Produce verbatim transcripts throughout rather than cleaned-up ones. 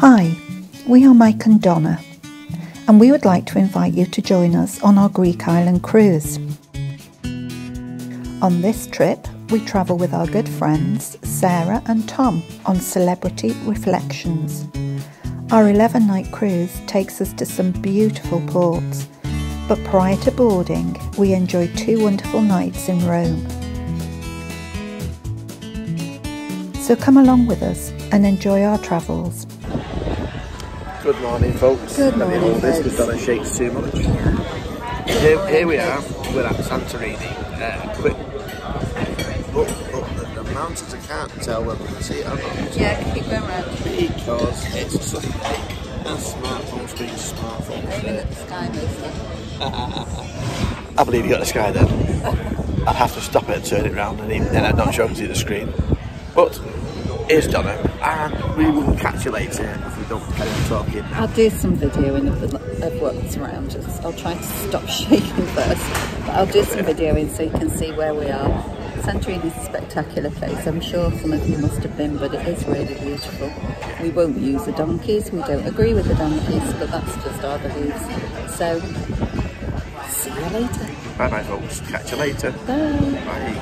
Hi, we are Mike and Donna, and we would like to invite you to join us on our Greek island cruise. On this trip, we travel with our good friends Sarah and Tom on Celebrity Reflections. Our eleven night cruise takes us to some beautiful ports, but prior to boarding, we enjoy two wonderful nights in Rome. So come along with us and enjoy our travels. Good morning, folks. Good morning, all this because Donna shakes too much. Here, here we are, we're at Santorini. Uh, quick, up, up the, the mountains, I can't tell whether you can see it or not. Yeah, I can keep going around. Because it's Sunday and smartphones being smartphones. I believe the sky mostly. I believe you got the sky then. I'd have to stop it and turn it round and even then I'd not show you the screen. But here's Donna, and we will catch you later if we don't carry on talking now. I'll do some videoing of, of what's around us. I'll try to stop shaking first, but I'll do some videoing so you can see where we are. Santorini is a spectacular place. I'm sure some of you must have been, but it is really beautiful. We won't use the donkeys. We don't agree with the donkeys, but that's just our beliefs. So, see you later. Bye-bye, folks. Catch you later. Bye. Bye.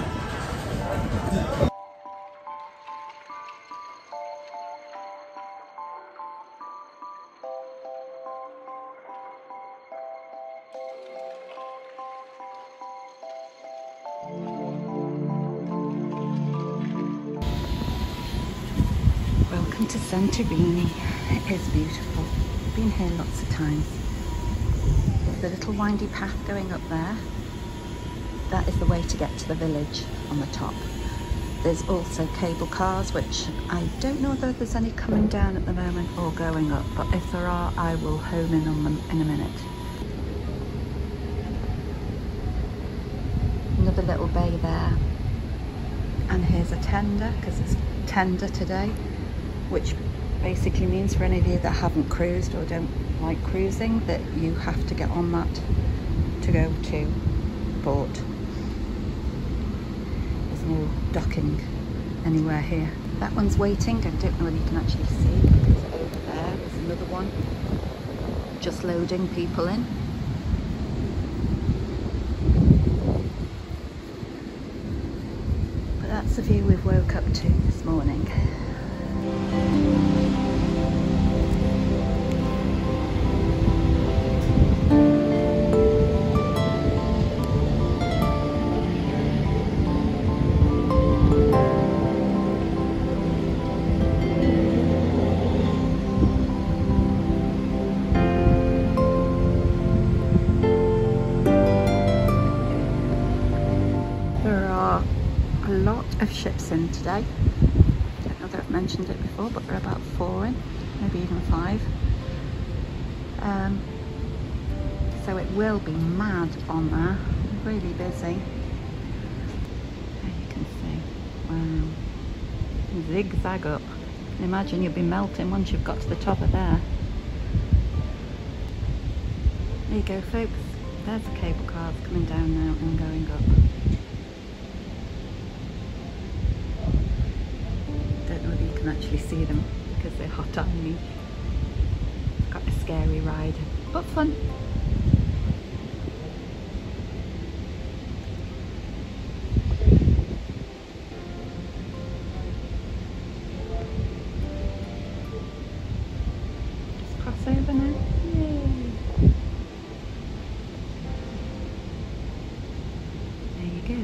Welcome to Santorini. It is beautiful. I've been here lots of times. There's a little windy path going up there. That is the way to get to the village on the top. There's also cable cars, which I don't know whether there's any coming down at the moment or going up, but if there are, I will hone in on them in a minute. Another little bay there. And here's a tender, because it's tender today, which basically means for any of you that haven't cruised or don't like cruising that you have to get on that to go to port. There's no docking anywhere here. That one's waiting. I don't know whether you can actually see because over there there's another one just loading people in. But that's the view we've woke up to this morning. There are a lot of ships in today. Mentioned it before, but there are about four in, maybe even five. Um, so it will be mad on there, really busy. There you can see, wow, zigzag up. You can imagine you'll be melting once you've got to the top of there. There you go, folks. There's the cable cars coming down now and going up. Actually see them because they're hot on me. It's got a scary ride but fun. Just cross over now. Yay. There you go.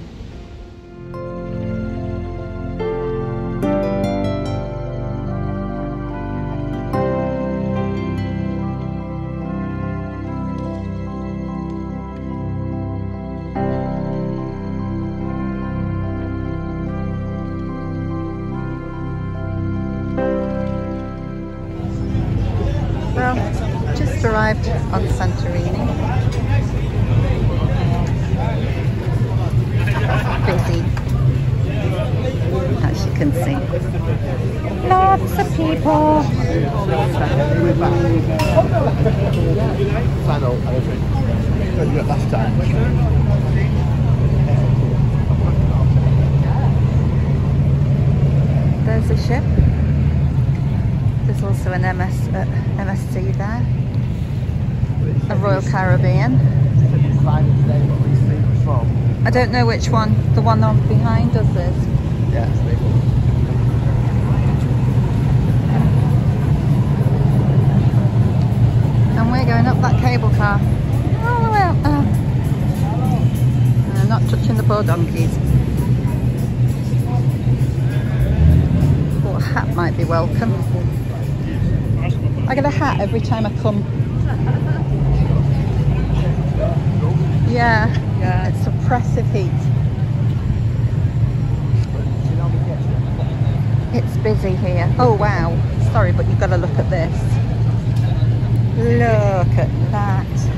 Just arrived on Santorini. Busy, as you can see. Lots of people. There's a ship. There's also an M S, uh, M S C there, a Royal Caribbean. I don't know which one, the one on behind us is. Yeah, it's big one. And we're going up that cable car. All the way up there. I'm not touching the poor donkeys. Hat might be welcome. I get a hat every time I come. Yeah, yeah. It's oppressive heat. It's busy here. Oh wow, sorry, but you've got to look at this. Look at that.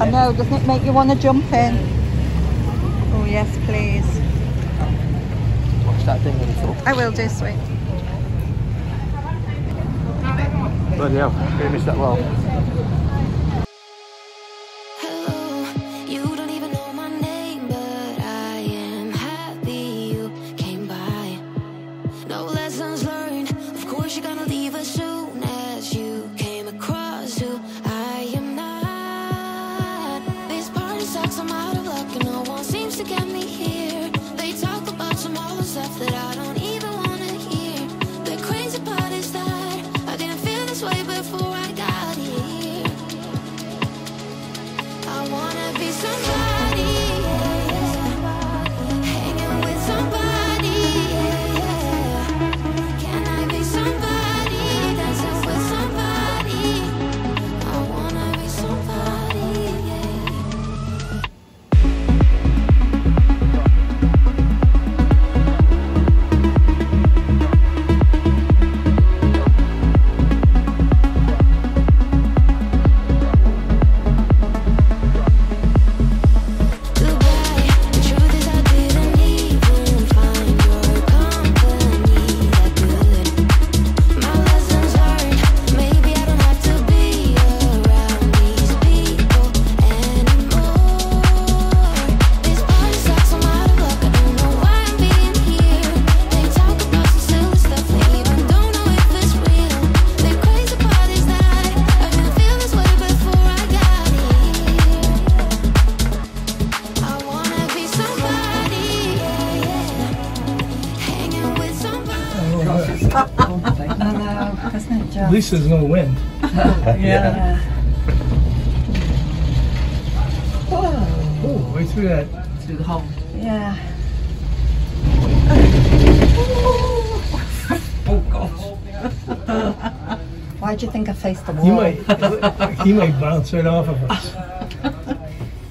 I know, doesn't it make you want to jump in? Oh yes, please. Watch that thing when you talk. I will do, sweet. Bloody hell, I'm going to miss that well. At least there's no wind. Yeah. Yeah. Oh, way through that. Through the hole. Yeah. Oh gosh. Why do you think I faced the wall? You might, he might bounce right off of us.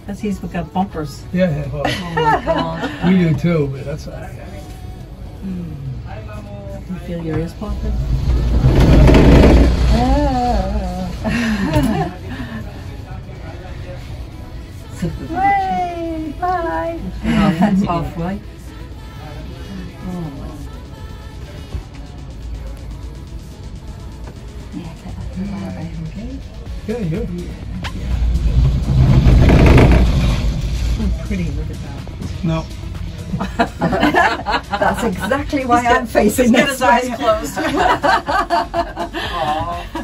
Because he's got bumpers. Yeah. Well, oh my God. We do too, but that's all right. Mm. You feel your ears popping? Way, bye. Half, halfway. Oh. Yeah, get that in there, right? Okay. Yeah, yeah. Yeah, yeah. So pretty, look at that. No. That's exactly why I'm facing this way. He's got his eyes closed.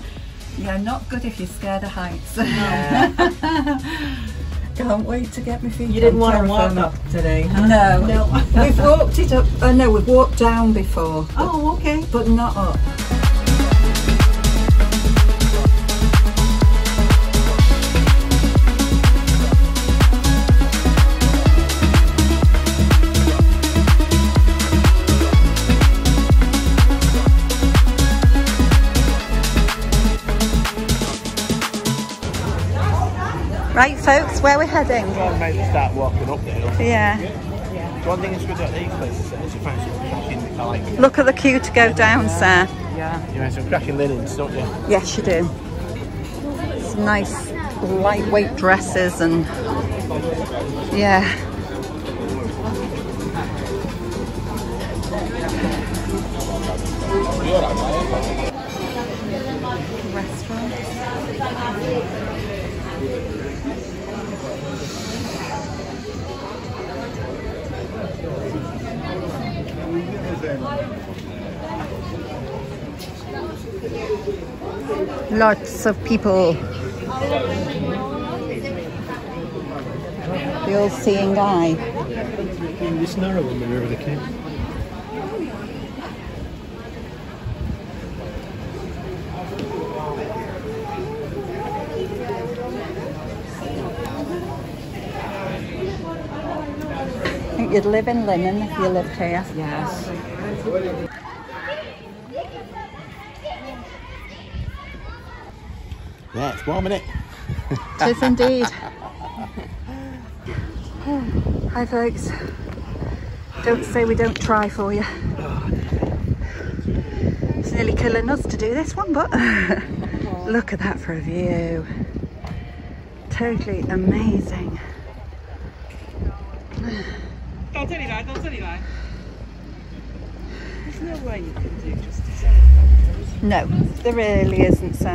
Yeah, not good if you're scared of heights. Yeah. Can't wait to get my feet. You didn't want to warm up today, huh? No, no. We've walked it up. Uh, no, we've walked down before. But, oh, okay. But not up. Right folks, where are we heading? I'm trying to make you start walking up there. Yeah. Yeah. One thing that's good about these places is you find some cracking like. Look at the queue to go down, yeah. Sir. Yeah. You find some cracking linens, don't you? Yes, you do. Some nice lightweight dresses and yeah. Restaurants. Lots of people. The old seeing eye. In this narrow one, whenever they came. I think you'd live in linen if you lived here. Yes. Yeah, it's warm, isn't it? It is indeed. Hi folks. Don't say we don't try for you. It's nearly killing us to do this one, but look at that for a view. Totally amazing. There's no way you can do just a celebrate. No, there really isn't, sir.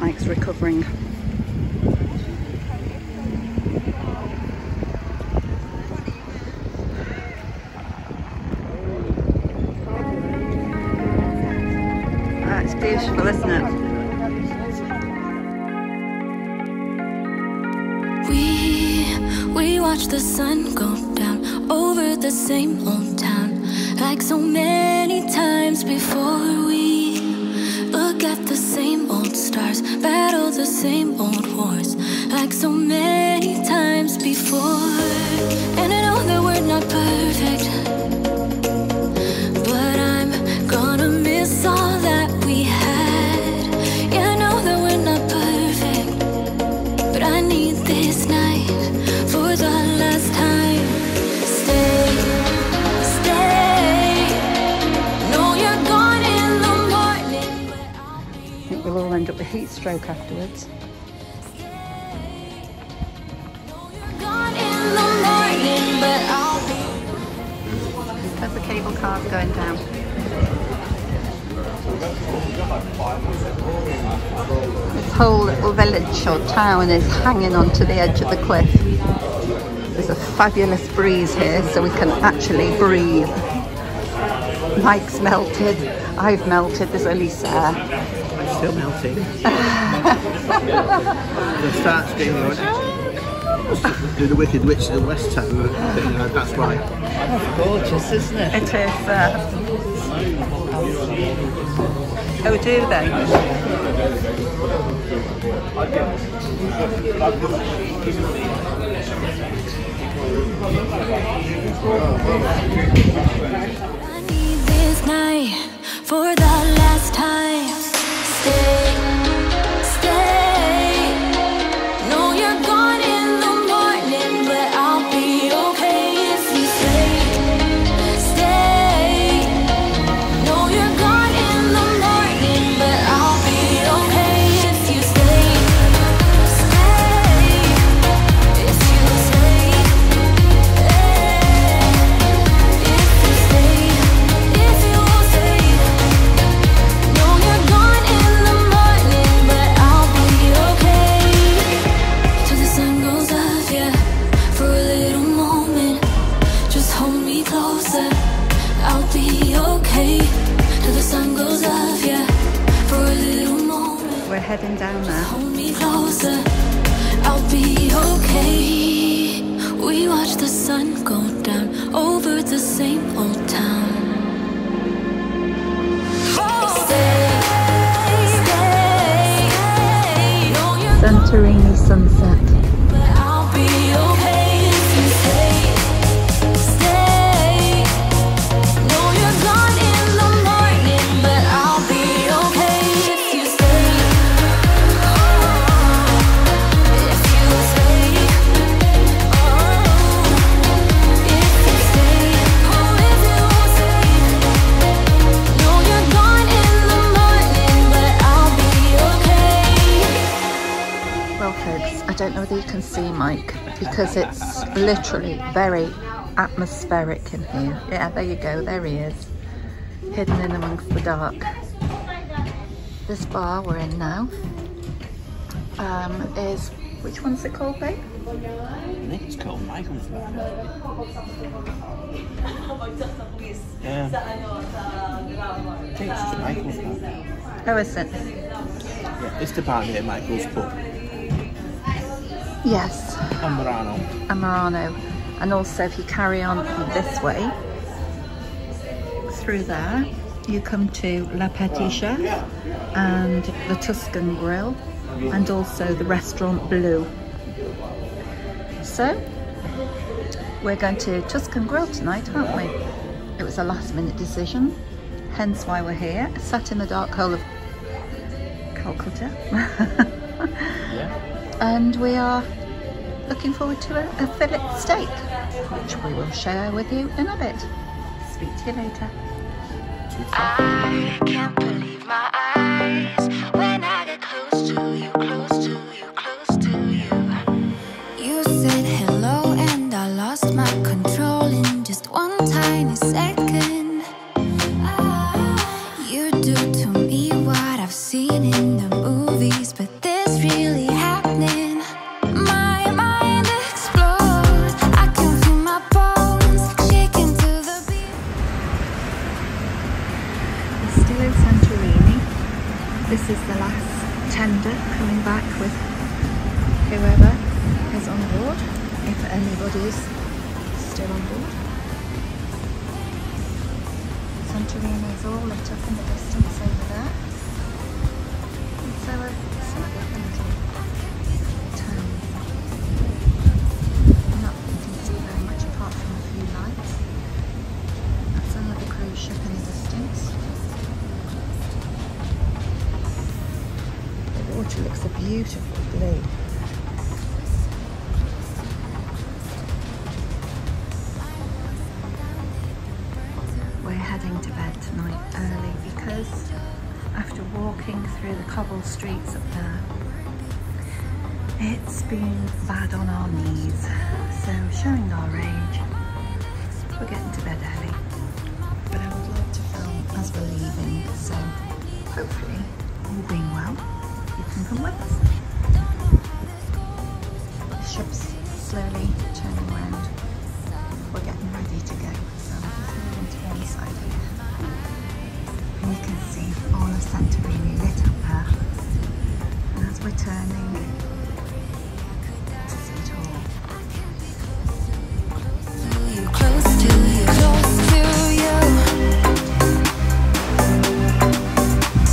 Mike's recovering. Ah, it's beautiful, isn't it? Watch the sun go down over the same old town, like so many times before. We look at the same old stars, battle the same old wars, like so many times before. And I know that we're not perfect, but I'm gonna miss all that we had. Yeah, I know that we're not perfect, but I need this night for the last time. Stay, stay. No, you're gone in the morning. I think we'll all end up with heat stroke afterwards. No, you're gone in the morning, but I'll be. There's the cable cars going down. This whole little village or town is hanging onto the edge of the cliff. There's a fabulous breeze here, so we can actually breathe. Mike's melted, I've melted, there's only Sarah. I'm still melting. They'll start screaming, oh, do the Wicked Witch of the West Town thing, that's why. That's gorgeous, isn't it? It is. Uh... Oh, do they? I need this night for the last time. Stay, stay. No, you're gone in the morning, but I'll be okay if you stay, stay. No, you're gone in the morning, but I'll be okay if you stay, stay. If you stay. Heading down there. Hold me closer, I'll be okay. We watch the sun go down over the same old town. Santorini sunset. I'll be okay if you stay, stay. No, you're gone in the morning, but I'll be okay if you stay. I don't know whether you can see Mike because it's literally very atmospheric in here. Yeah, there you go, there he is, hidden in amongst the dark. this bar we're in now um, is, which one's it called, babe? I think it's called Michael's Bar. Yeah. I think it's just Michael's Bar. Oh, is it? Yeah, it's the bar near Michael's pub. Yes. Amarano. Amarano. And also, if you carry on this way, through there, you come to La Patisha and the Tuscan Grill, and also the restaurant Blue. So, we're going to Tuscan Grill tonight, aren't we? It was a last minute decision, hence why we're here, sat in the dark hole of Calcutta. Yeah. And we are looking forward to a, a fillet steak, which we will share with you in a bit. Speak to you later. I can't believe my eyes when I get close to you, close to you, close to you. You said hello and I lost my control in just one tiny second. You do to me what I've seen in the movies, but this really happening. This is the last tender coming back with whoever is on board, if anybody's still on board. Santorini is all lit up in the distance over there. And so are some other little towns. I'm not you can see very much apart from a few lights. That's another cruise ship in the distance. The water looks a beautiful blue. We're heading to bed tonight early because after walking through the cobble streets up there, it's been bad on our knees. So showing our age, we're getting to bed early. But I would like to film as we're leaving, so hopefully all being well, you can come with us. The ship's slowly turning around. We're getting ready to go, so I'm just moving to one side here. And you can see all of Santorini lit up there. And as we're turning, to see it all. Close to you, close to you,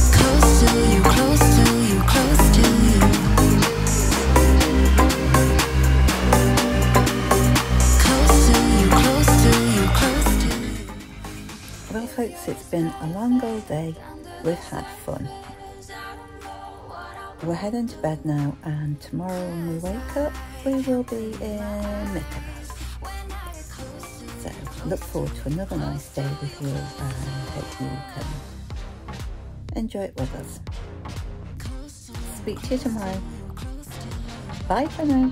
close to you. Close to you, close to you. Close to you. Close to you, close to you, close to you. Well folks, it's been a long old day. We've had fun. We're heading to bed now, and tomorrow when we wake up we will be in Mykonos. So look forward to another nice day with you, and hope you can enjoy it with us. Speak to you tomorrow. Bye for now.